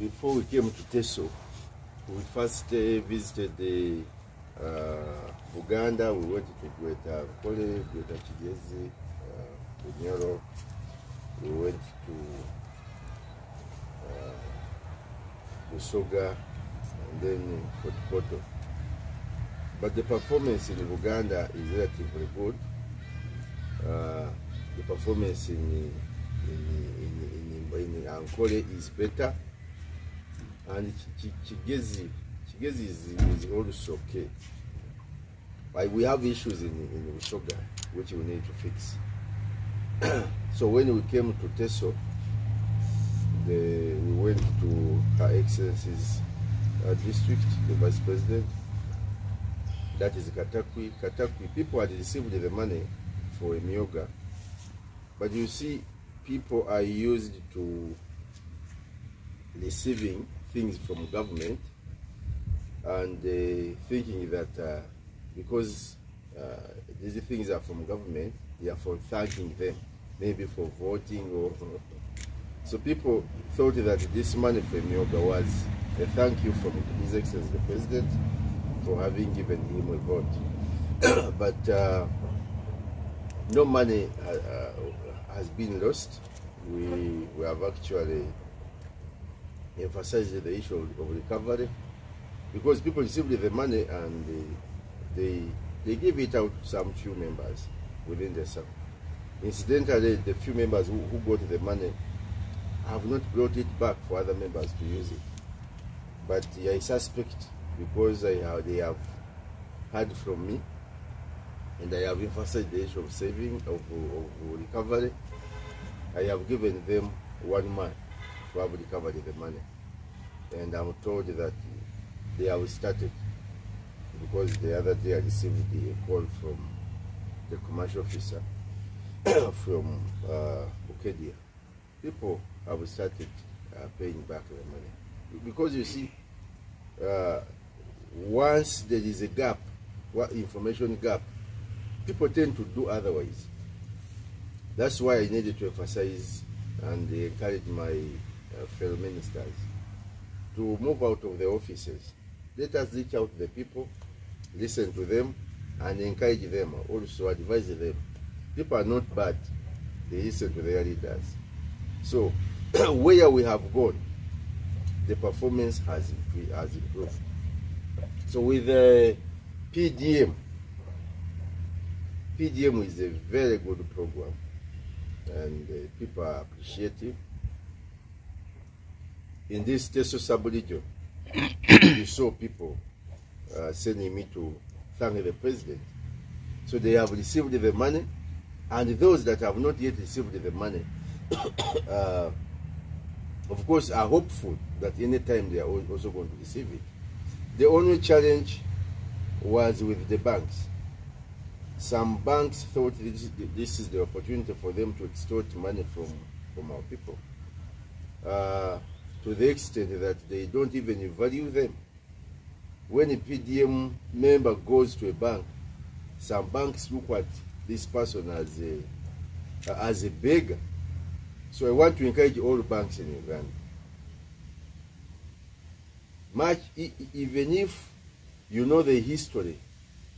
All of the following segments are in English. before we came to Teso, we first visited the Uganda. We went to Gweta Kole, Gweta Chigezi, Bunyoro. We went to Busoga and then Fort Porto. But the performance in Uganda is relatively good. The performance in Ankole is better, and Chigezi is also okay. But we have issues in Busoga which we need to fix. So when we came to Teso, we went to Her Excellency's district, the Vice President. That is Katakwi. Katakwi, people had received the money for a mioga. But you see, people are used to receiving things from government and thinking that because these things are from government, they are for thanking them, maybe for voting or. So people thought that this money for mioga was a thank you from His Excellency the President for having given him a vote. But no money has been lost. We have actually emphasized the issue of recovery, because people received the money and they gave it out to some few members within the circle. Incidentally, the few members who got the money have not brought it back for other members to use it. But I suspect, because they have heard from me, and I have emphasized the issue of saving, of recovery, I have given them 1 month to have recovered the money. And I'm told that they have started, because the other day I received a call from the commercial officer from Bukedia. People have started paying back the money. Because you see, once there is a gap, information gap, people tend to do otherwise. That's why I needed to emphasize and encourage my fellow ministers to move out of the offices. Let us reach out to the people, listen to them, and encourage them, also advise them. People are not bad, they listen to their leaders. So where we have gone, the performance has improved. So with the PDM is a very good program, and people are appreciative. In this Teso sub-region, you saw people sending me to thank the president. So they have received the money, and those that have not yet received the money, of course, are hopeful that any time they are also going to receive it. The only challenge was with the banks. Some banks thought this is the opportunity for them to extort money from our people, to the extent that they don't even value them. When a PDM member goes to a bank, some banks look at this person as a beggar. So I want to encourage all banks in Uganda. Even if you know the history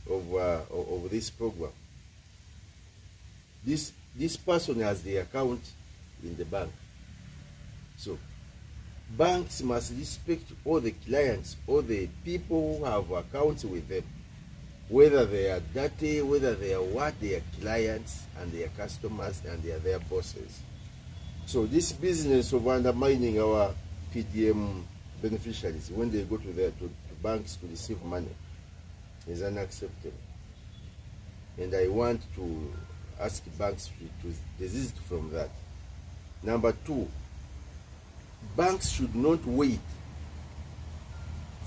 of this program, this person has the account in the bank. So banks must respect all the clients, all the people who have accounts with them, whether they are dirty, whether they are what, they are clients and they are customers and they are their bosses. So this business of undermining our PDM beneficiaries when they go to banks to receive money is unacceptable. And I want to ask banks to desist from that. Number two, banks should not wait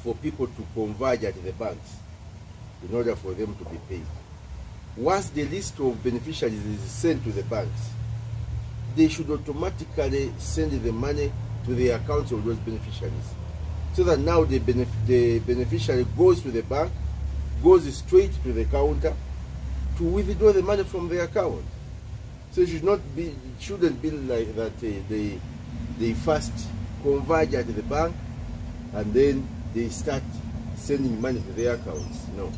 for people to converge at the banks in order for them to be paid. Once the list of beneficiaries is sent to the banks, they should automatically send the money to the accounts of those beneficiaries, so that now the beneficiary goes to the bank, goes straight to the counter to withdraw the money from the account. So it shouldn't be like that. They first converge at the bank and then they start sending money to their accounts. No.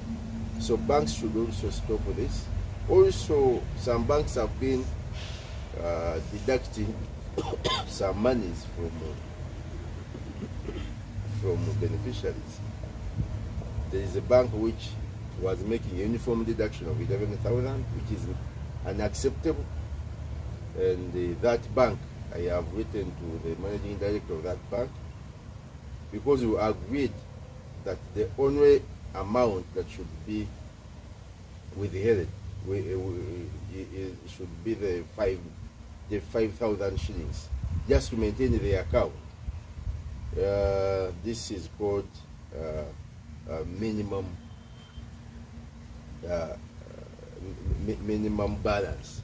So banks should also stop this. Also, some banks have been deducting some monies from beneficiaries. There is a bank which was making a uniform deduction of 11,000, which is unacceptable. And that bank, I have written to the managing director of that bank, because we agreed that the only amount that should be withheld should be the 5,000 shillings, just to maintain the account. This is called minimum balance.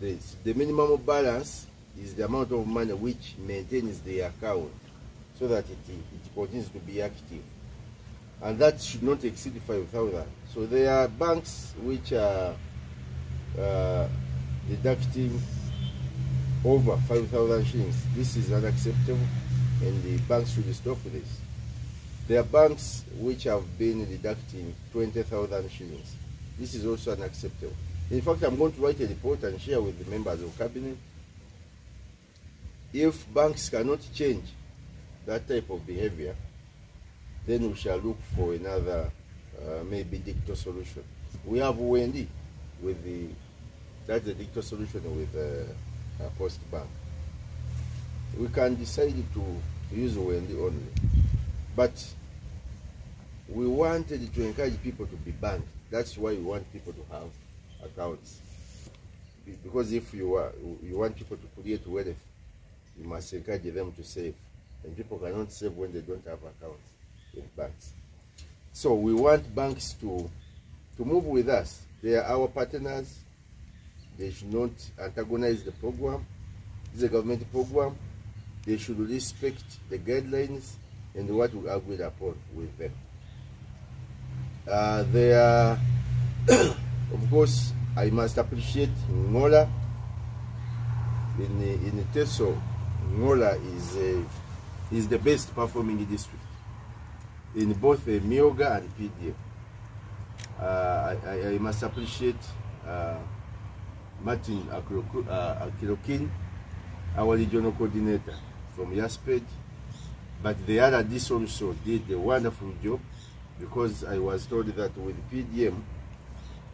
The minimum balance is the amount of money which maintains the account so that it continues to be active. And that should not exceed 5,000. So there are banks which are deducting over 5,000 shillings. This is unacceptable, and the banks should stop this. There are banks which have been deducting 20,000 shillings. This is also unacceptable. In fact, I'm going to write a report and share with the members of cabinet. If banks cannot change that type of behavior, then we shall look for another maybe dicto solution. We have WND with the, that's the dicto solution with a Post Bank. We can decide to use WND only, but we wanted to encourage people to be banked. That's why we want people to have accounts, because if you want people to create wealth, you must encourage them to save, and people cannot save when they don't have accounts in banks. So we want banks to move with us. They are our partners. They should not antagonize the program. This is a government program. They should respect the guidelines and what we agreed upon with them. They are, of course, I must appreciate Ngora. In Teso, Ngora is the best performing district in both Mioga and PDM. I must appreciate Martin Akirokin, our regional coordinator from YASPED, but the other this also did a wonderful job, because I was told that with PDM,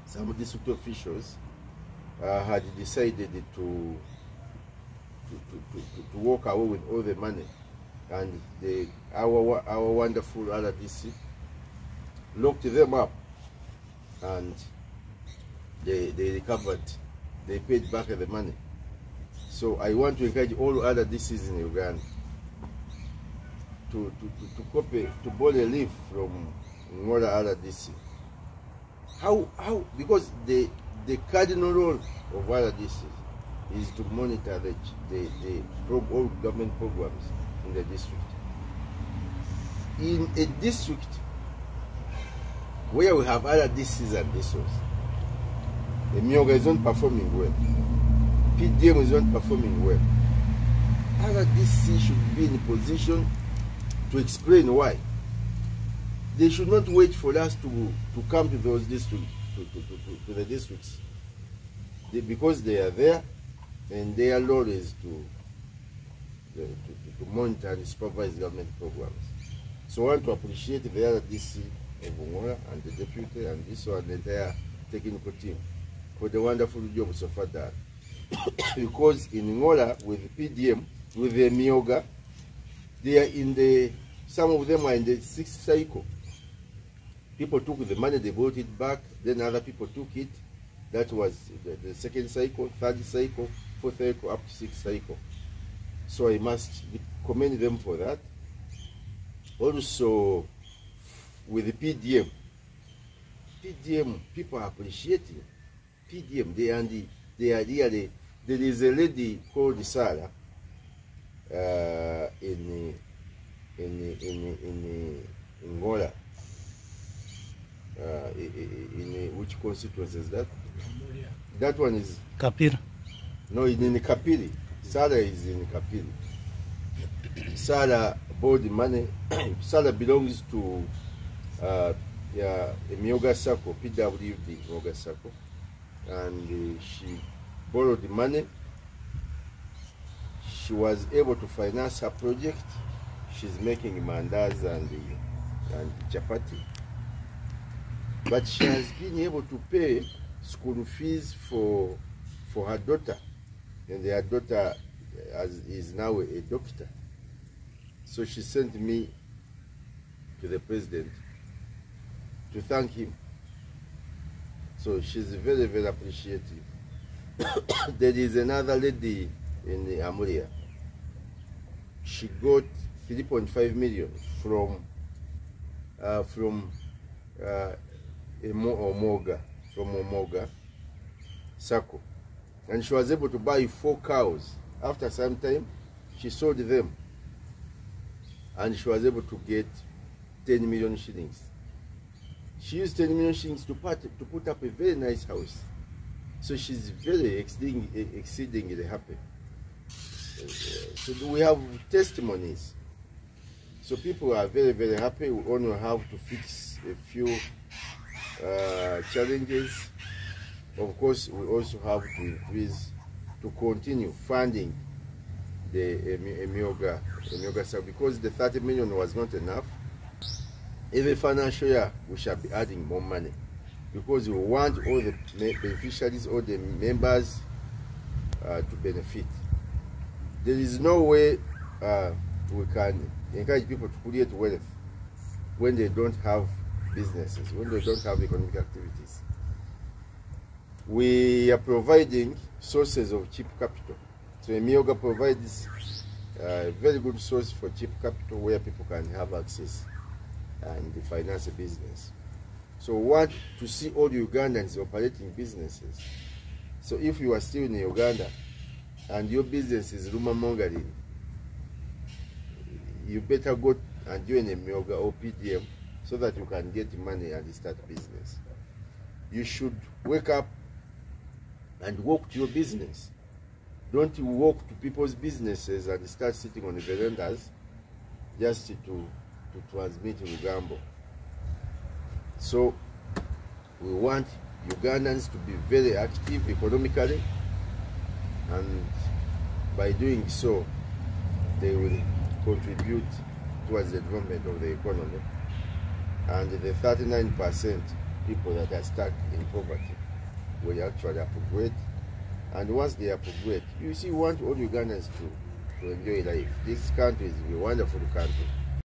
some district officials had decided to walk away with all the money, and our wonderful RDC looked them up, and they recovered, they paid back the money. So I want to encourage all other DCs in Uganda to copy, to borrow a leaf from Ngora RDC. How? Because the cardinal role of RDC is to monitor the all government programs in the district. In a district where we have other DCs and DSOs, the Mioga is not performing well, PDM is not performing well, other DCs should be in a position to explain why. They should not wait for us to come to those districts, to the districts, because they are there, and their role is to monitor and supervise government programs. So I want to appreciate the other DC of Ngora and the deputy and this one and the entire technical team for the wonderful job so far done. Because in Ngora, with the PDM, with the Mioga, they are in the, some of them are in the sixth cycle. People took the money, they brought it back, then other people took it. That was the second cycle, third cycle, fourth cycle, up to sixth cycle. So I must commend them for that. Also, with the PDM, people are appreciating PDM. There is a lady called Sarah in Ngora. Which constituency is that? That one is Kapili. No, in Kapili. Sarah is in Kapili. Sala borrowed the money. Sala belongs to Emioga Sacco, PWD Emioga Sacco, and she borrowed the money. She was able to finance her project. She's making mandas and chapati. But she has been able to pay school fees for her daughter, and her daughter is now a doctor. So she sent me to the president to thank him. So she's very, very appreciative. There is another lady in Amuria. She got 3.5 million from Omoga Sacco, and she was able to buy 4 cows. After some time, she sold them, and she was able to get 10 million shillings. She used 10 million shillings to put up a very nice house. So she's very exceedingly happy. So we have testimonies. So people are very, very happy. We only have to fix a few challenges. Of course, we also have to increase, to continue funding the Emioga Sacco, because the 30 million was not enough. Every financial year, we shall be adding more money, because we want all the beneficiaries, all the members to benefit. There is no way we can encourage people to create wealth when they don't have businesses, when they don't have economic activities. We are providing sources of cheap capital. So Emioga provides a very good source for cheap capital where people can have access and finance a business. So we want to see all the Ugandans operating businesses. So if you are still in Uganda and your business is rumor mongering, you better go and join Emioga or PDM so that you can get money and start business. You should wake up and walk to your business. Don't you walk to people's businesses and start sitting on the verandas just to transmit Ugambo. So we want Ugandans to be very active economically, and by doing so, they will contribute towards the development of the economy and the 39% people that are stuck in poverty will actually upgrade. And once they upgrade, you see, we want all Ugandans to enjoy life. This country is a wonderful country.